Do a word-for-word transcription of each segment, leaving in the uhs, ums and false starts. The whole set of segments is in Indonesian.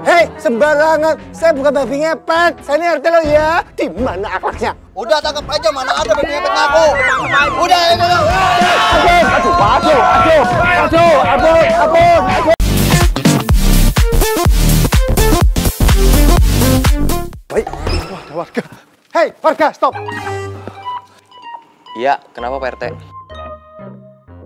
Hei, sembarangan. Saya bukan babi ngepet. Saya ini R T lo ya. Di mana akhlaknya? Udah tangkap aja, mana ada babi ngepet aku. Udah, ini lo. Aduh, aduh, aduh, aduh, aduh, aduh, aduh, aduh. Baik, wah ada warga. Hei, warga, stop. Iya, kenapa Pak R T?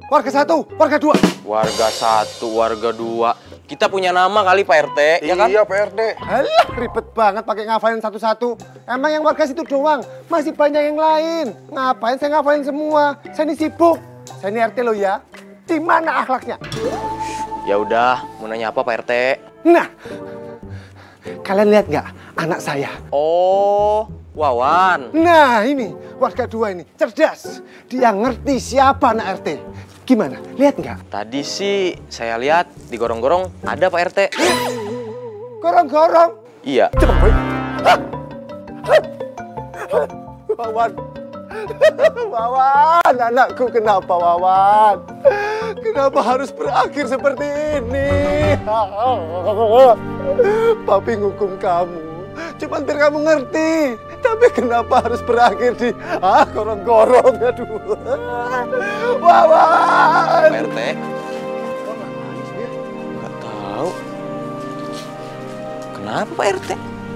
Warga satu, warga dua. Warga satu, warga dua. Kita punya nama kali Pak R T, iya, ya kan? Iya Pak R T. Alah, ribet banget pakai ngafalin satu-satu. Emang yang warga situ doang, masih banyak yang lain. Ngapain saya ngafalin semua? Saya ini sibuk. Saya ini R T lo ya. Di mana akhlaknya? Ya udah, mau nanya apa Pak R T? Nah, kalian lihat nggak anak saya? Oh, Wawan. Nah ini warga dua ini cerdas. Dia ngerti siapa anak R T. Gimana? Lihat nggak? Tadi sih saya lihat di gorong-gorong ada Pak R T. Gorong-gorong? Iya. Cepet, boy. Wawan. Wawan, anakku kenapa Wawan? Kenapa harus berakhir seperti ini? Papi ngukum kamu. Cuma biar kamu ngerti. Tapi kenapa harus berakhir di ah gorong-gorong? Aduh. Wawan. Pak R T. Nggak tahu. Kenapa Pak R T?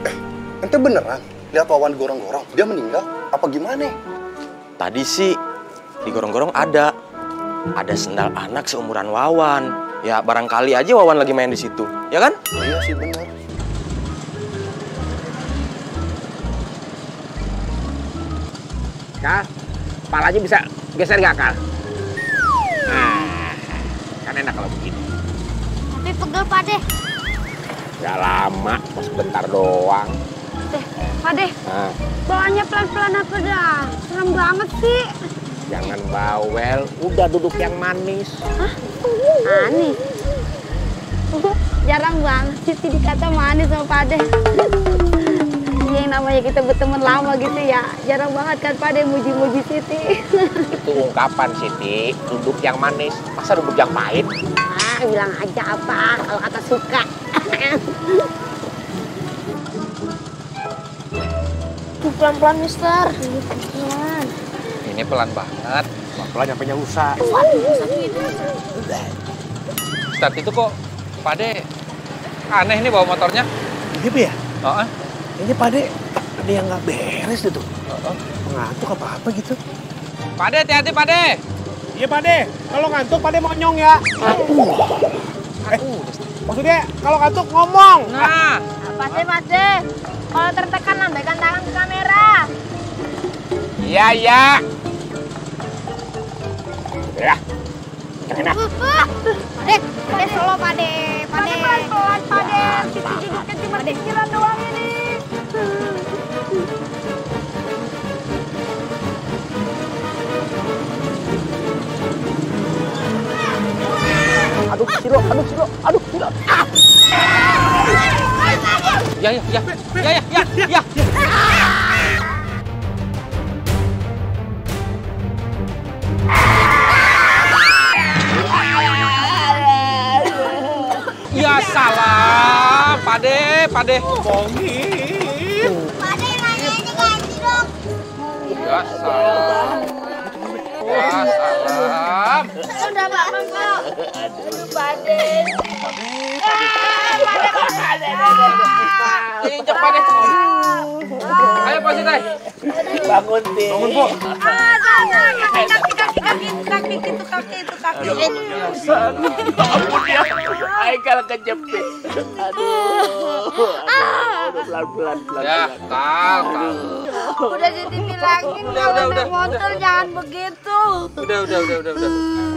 Eh, ente beneran lihat Wawan gorong-gorong? Dia meninggal? Apa gimana? Tadi sih di gorong-gorong ada. Ada sendal anak seumuran Wawan. Ya barangkali aja Wawan lagi main di situ. Ya kan? Iya sih bener. Kal, palanya bisa geser nggak, Kal? Nah, kan enak kalau begini. Tapi pegel, Pak Deh. Nggak lama, pas bentar doang. Deh, Pak Deh, nah. Bawanya pelan-pelan apa dah? Serem banget sih. Jangan bawel, udah duduk yang manis. Hah? Manis? Jarang banget sih dikata manis sama Pak Deh. Yang namanya kita berteman lama gitu ya, jarang banget kan Pak Deh muji-muji Siti. Itu ungkapan Siti, duduk yang manis, masa duduk yang pahit? Ah, bilang aja apa kalau kata suka. Pelan-pelan Mister. Pelan. Ini pelan banget, pelan-pelan sampai nyusah. Ustadz itu kok Pak Deh aneh nih bawa motornya? Iya ya? Oh, ini Pak Deh, ada yang nggak beres itu, ngantuk apa-apa gitu. Pak Deh, hati-hati Pak Deh. Iya Pak Deh, kalau ngantuk Pak Deh monyong ya. Aduh. Eh, maksudnya kalau ngantuk ngomong. Nah, apa sih Mas Deh? Kalau tertekan lambaikan tangan ke kamera. Iya ya. Ya, enak. Pak Deh, Pak Deh solo Pak Deh, Pak Deh pelan-pelan Pak Deh, sedikit-sedikit cuma pikiran doang ini. Aduh, silo, aduh, silo, aduh, silo. Ah. Ya, ya, ya, ya, ya, ya, ya, ya. Ya salah, Pak Deh, Pak Deh. Bongi. Gak salam. Gak salam. Udah Pak Mengko. Aduh Pak Deh. Pak Deh. Pak Deh. Ayo cepat deh. Ayo Pak Siti. Bangun deh. Bangun Bu. Kaki kaki kaki kaki itu kaki itu kaki. Ampun ya. Aikal kejepit. Aduh. Pelan pelan pelan. Ya Kal. Udah dibilangin kalau naik motor jangan begitu. Udah, udah, udah, udah, udah.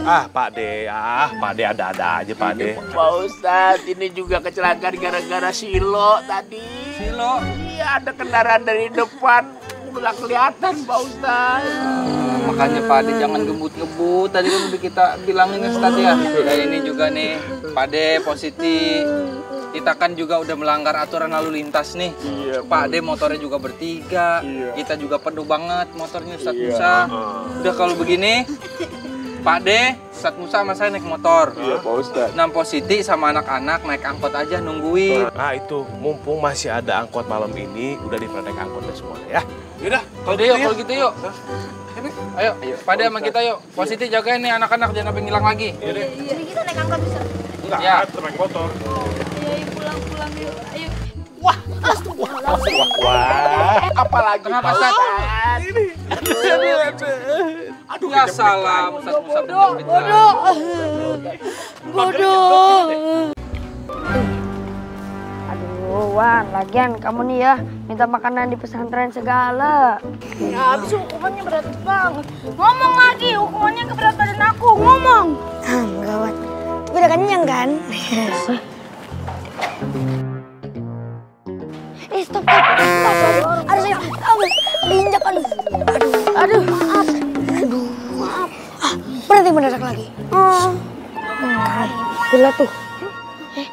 Ah, Pak Deh, ah, Pak Deh ada-ada aja, Pak Deh. Pak Ustadz, ini juga kecelakaan gara-gara silo tadi. Silo? Iya, ada kendaraan dari depan, udah kelihatan, Pak Ustadz. Uh, makanya Pak Deh jangan gebut-gebut. Tadi kan udah kita bilangin ke Ustadz ya. Dan ini juga nih, Pak Deh, Positi. Kita kan juga udah melanggar aturan lalu lintas nih. Iya, Pak Deh motornya juga bertiga. Iya. Kita juga penuh banget motornya Ustadz Musa. Iya. Udah kalau begini Pak D, Ustadz Musa sama saya naik motor. Iya, Pak Ustadz. Nah, Positi sama anak-anak naik angkot aja nungguin. Nah, itu mumpung masih ada angkot malam ini, udah di naik angkotnya semuanya ya. Yaudah, kalau gitu yuk, kalau gitu yuk. Ayo, ayo. Pak D sama kita yuk. Positi jagain nih anak-anak jangan sampai ngilang lagi. Iya, iya. Jadi kita naik angkot bisa? Enggak, ya. Kita naik motor. Iya, ayo pulang-pulang yuk. Ayo. Wah, wah, wah, wah. Apalagi kenapa Ustadz? Ini. Aduh, ya salah. Bodoh, bodoh, bodoh. Aduh, Wan, lagian kamu nih ya minta makanan di pesantren segala. Ya, abis hukumannya berat banget. Ngomong lagi, hukumannya keberat badan aku. Ngomong. Hmm, gawat. Gue udah kenyang kan? Eh, stop, stop, stop. Aduh, saya diinjak, aduh. Aduh, aduh, maaf. Aduh, maaf. Ah, berarti mendadak lagi. Oh. Nah, gila tuh. Eh.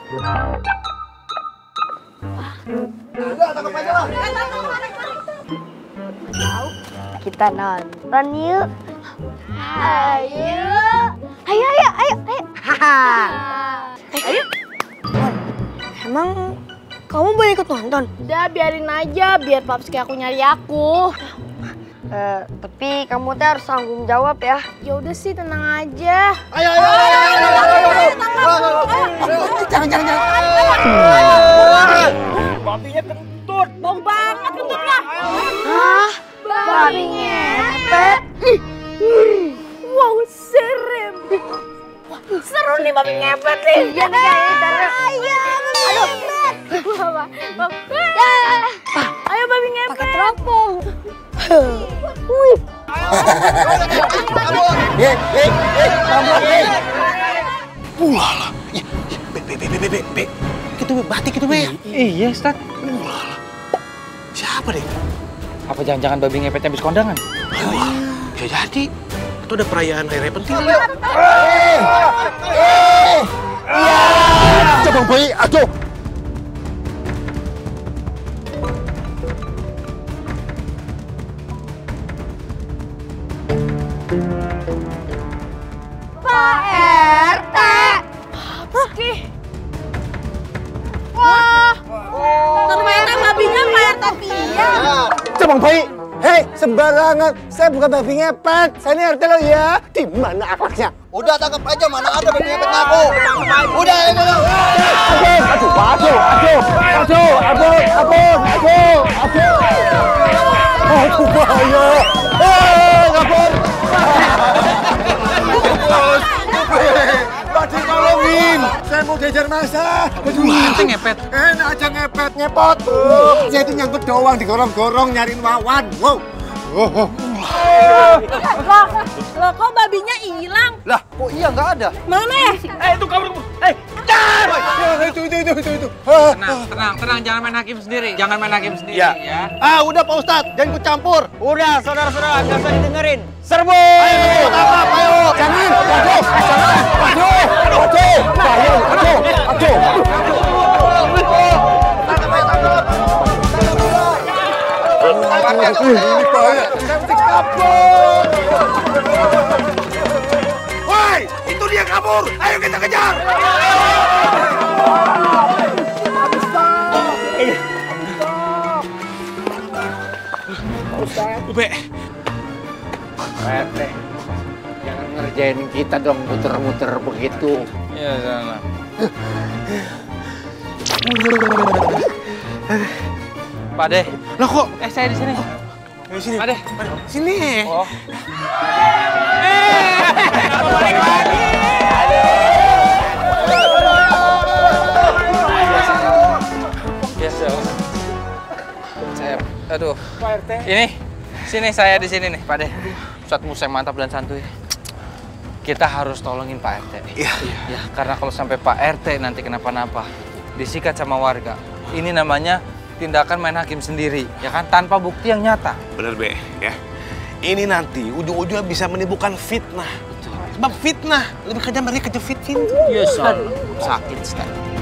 Udah, tangkap aja lah. Kita nonton yuk. Ayo. Ayo, ayo, ayo, ayo. Ayo. Emang kamu boleh ikut nonton? Udah, biarin aja. Biar paps kayak aku nyari aku. Uh, tapi kamu teh harus tanggung jawab ya. Ya udah sih, tenang aja. Ayo ayo ayo ayo ayo ayo. Jangan jangan jangan. Babinya kentut. Bau banget kentutnya. Hah? Babi ngepet. Wow, serem. Seru nih babi ngepet nih. Iya nih kayaknya. Ayo babi ngepet. Ayo babi ngepet. Pakai teropong. Wih. Eh, eh, eh, tambah eh. Wah. Be be be be be. Itu be batik itu be. Iya, Ustaz. Wah. Siapa deh? Apa jangan-jangan babi ngepetnya habis kondangan? Wah. Bisa jadi. Itu ada perayaan hari raya penting. Eh. Eh. Ya. Coba boy, aduh. Pak R T. Apa sih? Wah. Ternyata babinya Pak R T pian. Coba baik. Hei, sembarangan. Saya bukan babi ngepet. Saya ini R T lo ya. Di mana akhlaknya? Udah tangkap aja, mana ada babi ngepet aku. Udah ini lo. Aduh, aduh, aduh, aduh, aduh, aduh, aduh, aduh, aduh. Aduh, bahaya. Eh, kabur. Bos, Pak D tolongin, saya mau diajar masak. Itu ngepet. Enak aja ngepet, ngepot. Saya itu nyangkut doang, digorong-gorong nyariin Wawan. Wow. Loh, loh kok babinya hilang? Lah, kok iya nggak ada? Mana ya? Eh, itu kabur. Eh, itu, itu, itu, itu, itu. Tenang, tenang, tenang. Jangan main hakim sendiri. Jangan main hakim sendiri ya. Ah, udah Pak Ustadz, jangan ikut campur. Udah, saudara-saudara, nggak usah didengerin. Serbu! Ayo, tangkap, ayo! Jangan! Aduh! Jangan! Aduh! Aduh! Aduh! Aduh! Aduh! Aduh! Tangkap, ayo, tangkap! Tangkap, ayo! Tangkap, kabur! Woi! Itu dia kabur! Ayo kita kejar! Ube! Pak R T, jangan ngerjain kita dong muter-muter begitu. Ya salah. Pak De, lah kok? Eh saya di sini. Di sini. Pak De, sini. Oh. Eh, balik lagi. Biasa. Saya, aduh. Pak R T. Ini, sini saya di sini nih, Pak De. Ustadz Musa yang mantap dan santuy. Kita harus tolongin Pak R T nih. Iya. Ya, karena kalau sampai Pak R T nanti kenapa-napa, disikat sama warga. Ini namanya tindakan main hakim sendiri, ya kan? Tanpa bukti yang nyata. Bener, Be. Ya. Ini nanti ujung-ujungnya bisa menimbulkan fitnah. Betul. Sebab fitnah lebih kejam dari kejam fitin. Iya, Ustaz. Sakit, Ustaz.